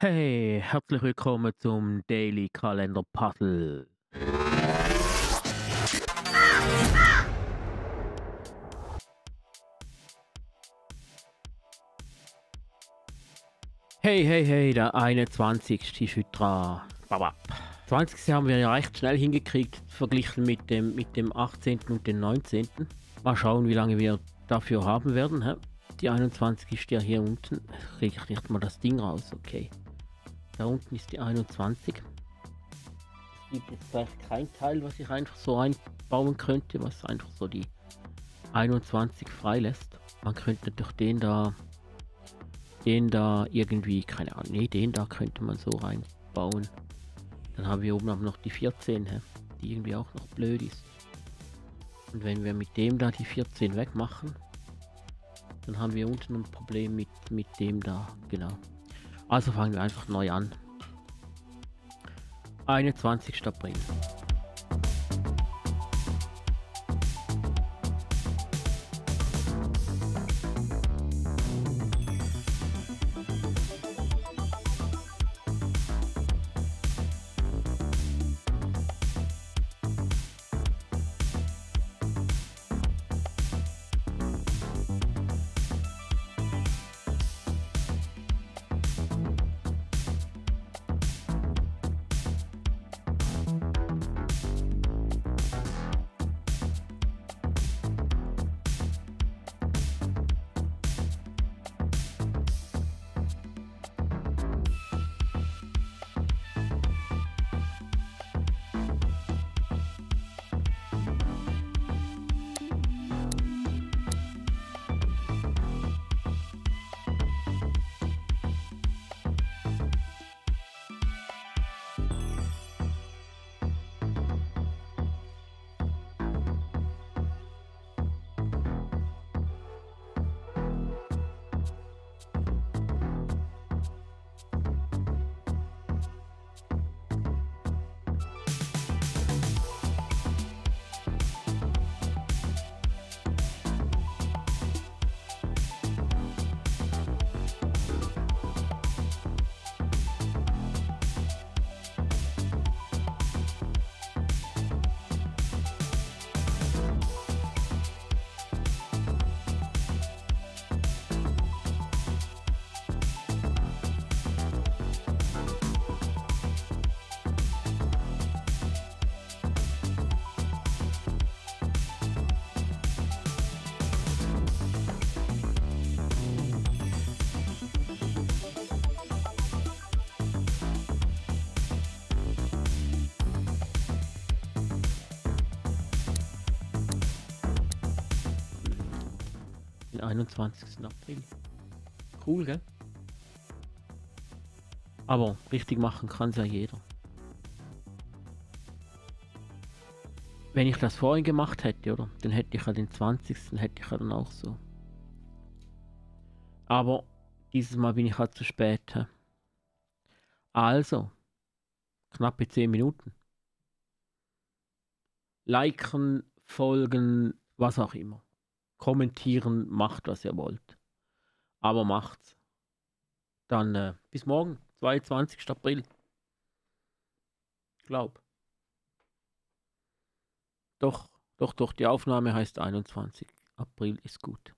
Hey, herzlich willkommen zum Daily Kalender Puzzle. Hey, der 21. ist heute dran. 20. haben wir ja recht schnell hingekriegt, verglichen mit dem 18. und dem 19. Mal schauen, wie lange wir dafür haben werden. Hä? Die 21 ist ja hier unten. Kriege ich nicht mal das Ding raus, okay. Da unten ist die 21. Es gibt jetzt gleich kein Teil, was ich einfach so einbauen könnte, was einfach so die 21 freilässt. Man könnte durch den da irgendwie, keine Ahnung, nee, den da könnte man so reinbauen. Dann haben wir oben auch noch die 14, die irgendwie auch noch blöd ist. Und wenn wir mit dem da die 14 wegmachen, dann haben wir unten ein Problem mit dem da, genau. Also fangen wir einfach neu an. 21. April. Den 21. April. Cool, gell? Aber richtig machen kann es ja jeder. Wenn ich das vorhin gemacht hätte, oder? Dann hätte ich ja den 20. hätte ich ja dann auch so. Aber dieses Mal bin ich halt zu spät. He? Also, knappe 10 Minuten. Liken, folgen, was auch immer. Kommentieren, macht was ihr wollt. Aber macht's. Dann bis morgen, 22. April. Glaub. Doch, die Aufnahme heißt 21. April ist gut.